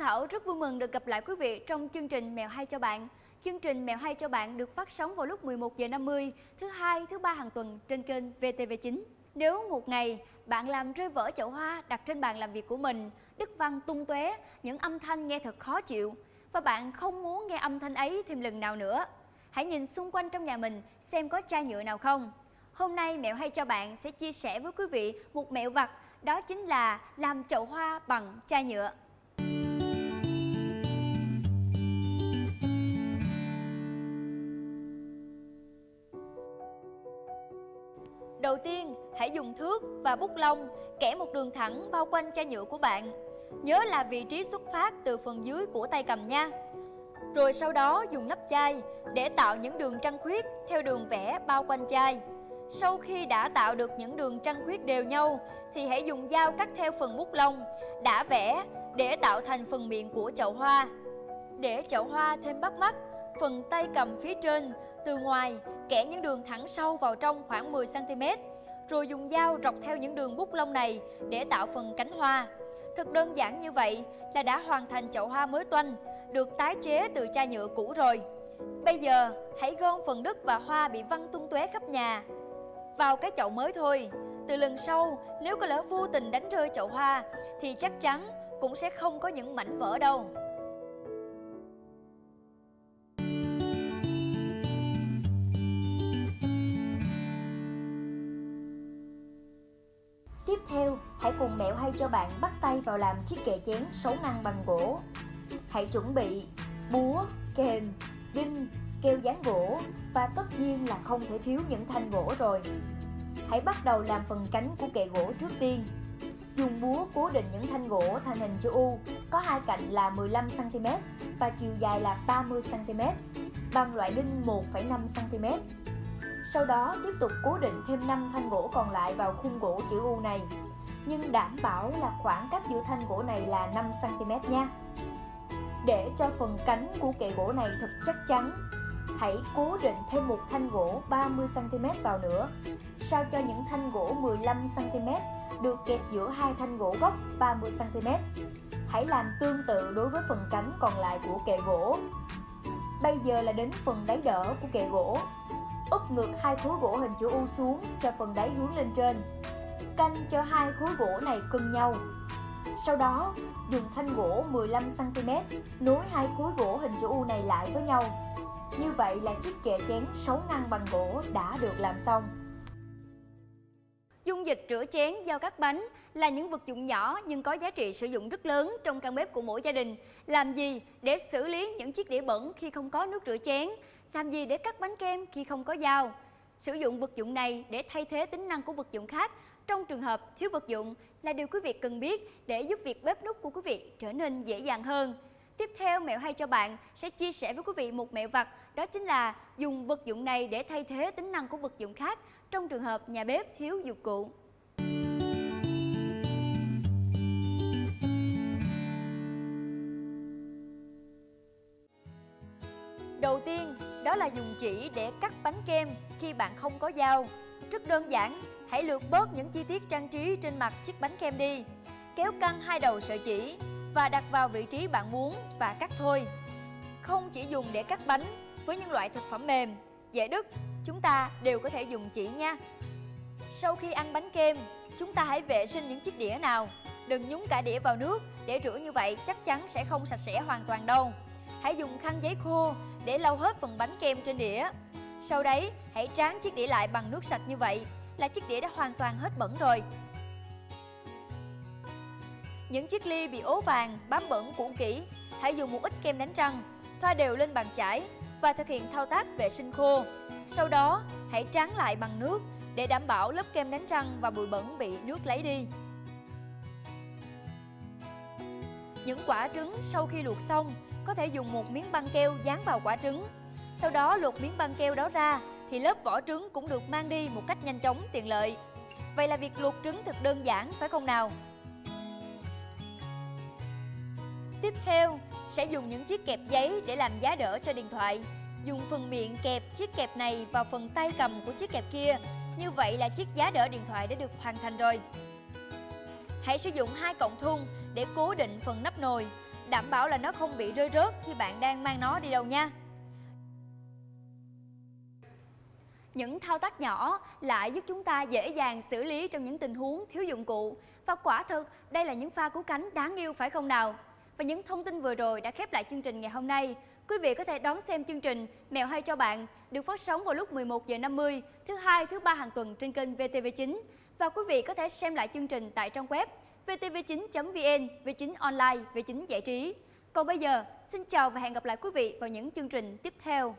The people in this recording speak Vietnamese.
Thảo rất vui mừng được gặp lại quý vị trong chương trình Mẹo hay cho bạn. Chương trình Mẹo hay cho bạn được phát sóng vào lúc 11h50 thứ Hai, thứ Ba hàng tuần trên kênh VTV9. Nếu một ngày bạn làm rơi vỡ chậu hoa đặt trên bàn làm việc của mình, Đức Văn tung tóe những âm thanh nghe thật khó chịu và bạn không muốn nghe âm thanh ấy thêm lần nào nữa, hãy nhìn xung quanh trong nhà mình xem có chai nhựa nào không. Hôm nay Mẹo hay cho bạn sẽ chia sẻ với quý vị một mẹo vặt, đó chính là làm chậu hoa bằng chai nhựa. Đầu tiên, hãy dùng thước và bút lông kẻ một đường thẳng bao quanh chai nhựa của bạn. Nhớ là vị trí xuất phát từ phần dưới của tay cầm nha. Rồi sau đó dùng nắp chai để tạo những đường trăng khuyết theo đường vẽ bao quanh chai. Sau khi đã tạo được những đường trăng khuyết đều nhau thì hãy dùng dao cắt theo phần bút lông đã vẽ để tạo thành phần miệng của chậu hoa. Để chậu hoa thêm bắt mắt, phần tay cầm phía trên từ ngoài kẻ những đường thẳng sâu vào trong khoảng 10 cm, rồi dùng dao rọc theo những đường bút lông này để tạo phần cánh hoa. Thật đơn giản như vậy là đã hoàn thành chậu hoa mới toanh, được tái chế từ chai nhựa cũ rồi. Bây giờ hãy gom phần đất và hoa bị văng tung tóe khắp nhà vào cái chậu mới thôi. Từ lần sau, nếu có lỡ vô tình đánh rơi chậu hoa thì chắc chắn cũng sẽ không có những mảnh vỡ đâu. Tiếp theo, hãy cùng Mẹo hay cho bạn bắt tay vào làm chiếc kệ chén 6 ngăn bằng gỗ. Hãy chuẩn bị búa, kềm, đinh, keo dán gỗ và tất nhiên là không thể thiếu những thanh gỗ rồi. Hãy bắt đầu làm phần cánh của kệ gỗ trước tiên. Dùng búa cố định những thanh gỗ thành hình chữ U có hai cạnh là 15 cm và chiều dài là 30 cm bằng loại đinh 1,5 cm. Sau đó tiếp tục cố định thêm 5 thanh gỗ còn lại vào khung gỗ chữ U này, nhưng đảm bảo là khoảng cách giữa thanh gỗ này là 5 cm nha. Để cho phần cánh của kệ gỗ này thật chắc chắn, hãy cố định thêm một thanh gỗ 30 cm vào nữa, sao cho những thanh gỗ 15 cm được kẹp giữa hai thanh gỗ góc 30 cm. Hãy làm tương tự đối với phần cánh còn lại của kệ gỗ. Bây giờ là đến phần đáy đỡ của kệ gỗ. Úp ngược hai khối gỗ hình chữ U xuống cho phần đáy hướng lên trên. Canh cho hai khối gỗ này cân nhau. Sau đó, dùng thanh gỗ 15 cm nối hai khối gỗ hình chữ U này lại với nhau. Như vậy là chiếc kệ chén 6 ngăn bằng gỗ đã được làm xong. Dung dịch rửa chén, dao cắt bánh là những vật dụng nhỏ nhưng có giá trị sử dụng rất lớn trong căn bếp của mỗi gia đình. Làm gì để xử lý những chiếc đĩa bẩn khi không có nước rửa chén? Làm gì để cắt bánh kem khi không có dao? Sử dụng vật dụng này để thay thế tính năng của vật dụng khác trong trường hợp thiếu vật dụng là điều quý vị cần biết để giúp việc bếp núc của quý vị trở nên dễ dàng hơn. Tiếp theo, Mẹo hay cho bạn sẽ chia sẻ với quý vị một mẹo vặt, đó chính là dùng vật dụng này để thay thế tính năng của vật dụng khác trong trường hợp nhà bếp thiếu dụng cụ. Đầu tiên, đó là dùng chỉ để cắt bánh kem khi bạn không có dao. Rất đơn giản, hãy lược bớt những chi tiết trang trí trên mặt chiếc bánh kem đi. Kéo căng hai đầu sợi chỉ và đặt vào vị trí bạn muốn và cắt thôi. Không chỉ dùng để cắt bánh, với những loại thực phẩm mềm, dễ đứt, chúng ta đều có thể dùng chỉ nha. Sau khi ăn bánh kem, chúng ta hãy vệ sinh những chiếc đĩa nào. Đừng nhúng cả đĩa vào nước để rửa, như vậy chắc chắn sẽ không sạch sẽ hoàn toàn đâu. Hãy dùng khăn giấy khô để lau hết phần bánh kem trên đĩa. Sau đấy, hãy tráng chiếc đĩa lại bằng nước sạch, như vậy là chiếc đĩa đã hoàn toàn hết bẩn rồi. Những chiếc ly bị ố vàng, bám bẩn, cũ kỹ, hãy dùng một ít kem đánh răng, thoa đều lên bàn chải và thực hiện thao tác vệ sinh khô. Sau đó, hãy tráng lại bằng nước để đảm bảo lớp kem đánh răng và bụi bẩn bị nước lấy đi. Những quả trứng sau khi luộc xong, có thể dùng một miếng băng keo dán vào quả trứng. Sau đó lột miếng băng keo đó ra thì lớp vỏ trứng cũng được mang đi một cách nhanh chóng, tiện lợi. Vậy là việc luộc trứng thật đơn giản, phải không nào? Tiếp theo, sẽ dùng những chiếc kẹp giấy để làm giá đỡ cho điện thoại. Dùng phần miệng kẹp chiếc kẹp này vào phần tay cầm của chiếc kẹp kia. Như vậy là chiếc giá đỡ điện thoại đã được hoàn thành rồi. Hãy sử dụng hai cọng thun để cố định phần nắp nồi. đảm bảo là nó không bị rơi rớt khi bạn đang mang nó đi đâu nha. Những thao tác nhỏ lại giúp chúng ta dễ dàng xử lý trong những tình huống thiếu dụng cụ. Và quả thực, đây là những pha cứu cánh đáng yêu phải không nào? Và những thông tin vừa rồi đã khép lại chương trình ngày hôm nay. Quý vị có thể đón xem chương trình Mẹo hay cho bạn được phát sóng vào lúc 11h50 thứ Hai, thứ Ba hàng tuần trên kênh VTV9. Và quý vị có thể xem lại chương trình tại trang web vtv9.vn, V9 online, V9 giải trí. Còn bây giờ, xin chào và hẹn gặp lại quý vị vào những chương trình tiếp theo.